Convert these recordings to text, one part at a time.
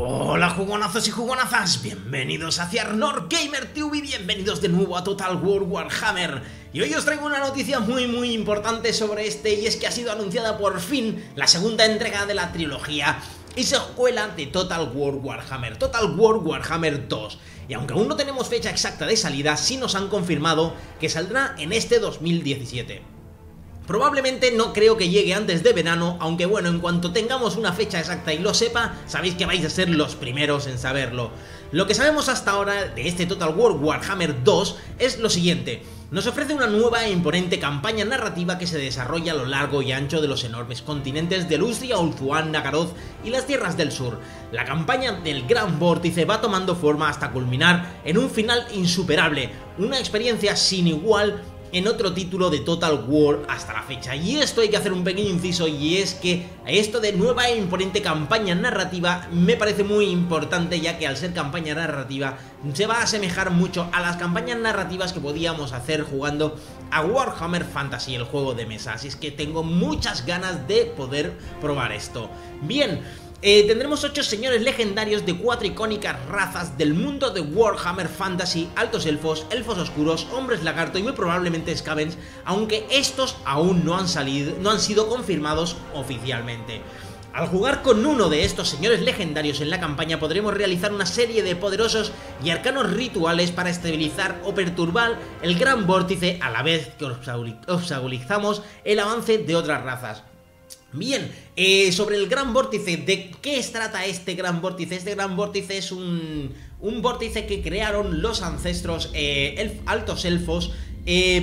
Hola jugonazos y jugonazas, bienvenidos a Ciarnor Gamer TV, bienvenidos de nuevo a Total War Warhammer. Y hoy os traigo una noticia muy importante sobre este, y es que ha sido anunciada por fin la segunda entrega de la trilogía y secuela de Total War Warhammer, Total War Warhammer 2. Y aunque aún no tenemos fecha exacta de salida, sí nos han confirmado que saldrá en este 2017. Probablemente no creo que llegue antes de verano, aunque bueno, en cuanto tengamos una fecha exacta y lo sepa, sabéis que vais a ser los primeros en saberlo. Lo que sabemos hasta ahora de este Total War Warhammer 2 es lo siguiente. Nos ofrece una nueva e imponente campaña narrativa que se desarrolla a lo largo y ancho de los enormes continentes de Lustria, Ulthuan, Nagaroth y las tierras del sur. La campaña del Gran Vórtice va tomando forma hasta culminar en un final insuperable, una experiencia sin igual en otro título de Total War hasta la fecha. Y esto hay que hacer un pequeño inciso, y es que esto de nueva e imponente campaña narrativa me parece muy importante, ya que al ser campaña narrativa se va a asemejar mucho a las campañas narrativas que podíamos hacer jugando a Warhammer Fantasy, el juego de mesa. Así es que tengo muchas ganas de poder probar esto. Bien, tendremos 8 señores legendarios de 4 icónicas razas del mundo de Warhammer Fantasy: Altos Elfos, Elfos Oscuros, Hombres Lagarto y muy probablemente Skaven, aunque estos aún no han sido confirmados oficialmente. Al jugar con uno de estos señores legendarios en la campaña podremos realizar una serie de poderosos y arcanos rituales para estabilizar o perturbar el Gran Vórtice, a la vez que obstaculizamos el avance de otras razas. Bien, sobre el Gran Vórtice, ¿de qué trata este Gran Vórtice? Este Gran Vórtice es un vórtice que crearon los ancestros altos elfos,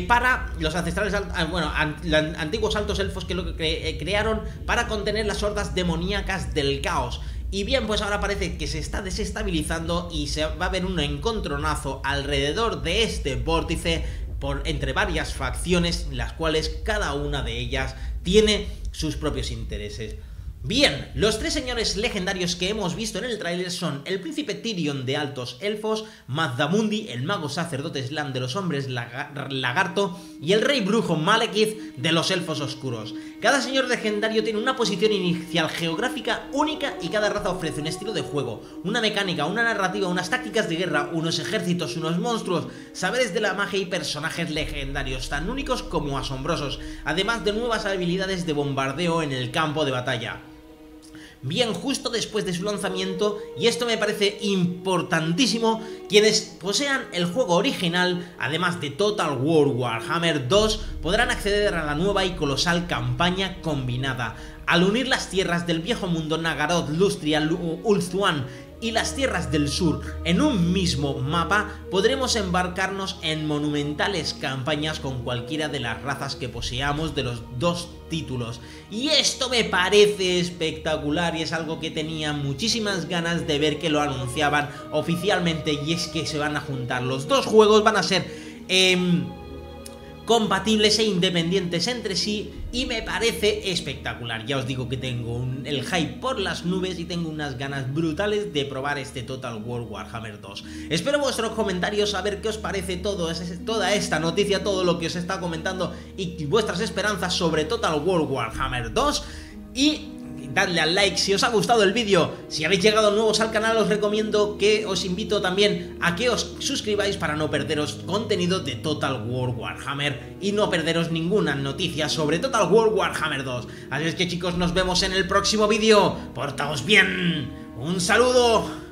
para los ancestrales, bueno, antiguos altos elfos, que lo que crearon para contener las hordas demoníacas del caos. Y bien, pues ahora parece que se está desestabilizando y se va a ver un encontronazo alrededor de este vórtice entre varias facciones, las cuales cada una de ellas tiene sus propios intereses. Bien, los 3 señores legendarios que hemos visto en el tráiler son el príncipe Tyrion de Altos Elfos, Mazdamundi, el mago sacerdote Slam de los Hombres Lagarto y el rey brujo Malekith de los Elfos Oscuros. Cada señor legendario tiene una posición inicial geográfica única y cada raza ofrece un estilo de juego, una mecánica, una narrativa, unas tácticas de guerra, unos ejércitos, unos monstruos, saberes de la magia y personajes legendarios tan únicos como asombrosos, además de nuevas habilidades de bombardeo en el campo de batalla. Bien, justo después de su lanzamiento, y esto me parece importantísimo, quienes posean el juego original, además de Total War Warhammer 2, podrán acceder a la nueva y colosal campaña combinada. Al unir las tierras del viejo mundo Nagaroth, Lustria, Ulthuan y las tierras del sur en un mismo mapa, podremos embarcarnos en monumentales campañas con cualquiera de las razas que poseamos de los dos títulos, y esto me parece espectacular y es algo que tenía muchísimas ganas de ver que lo anunciaban oficialmente. Y es que se van a juntar los dos juegos, van a ser compatibles e independientes entre sí, y me parece espectacular. Ya os digo que tengo el hype por las nubes y tengo unas ganas brutales de probar este Total War Warhammer 2. Espero vuestros comentarios, a ver qué os parece toda esta noticia, todo lo que os está comentando y vuestras esperanzas sobre Total War Warhammer 2. Y dadle al like si os ha gustado el vídeo. Si habéis llegado nuevos al canal, os recomiendo que os invito también a que os suscribáis para no perderos contenido de Total War Warhammer y no perderos ninguna noticia sobre Total War Warhammer 2. Así es que chicos, nos vemos en el próximo vídeo. Portaos bien. Un saludo.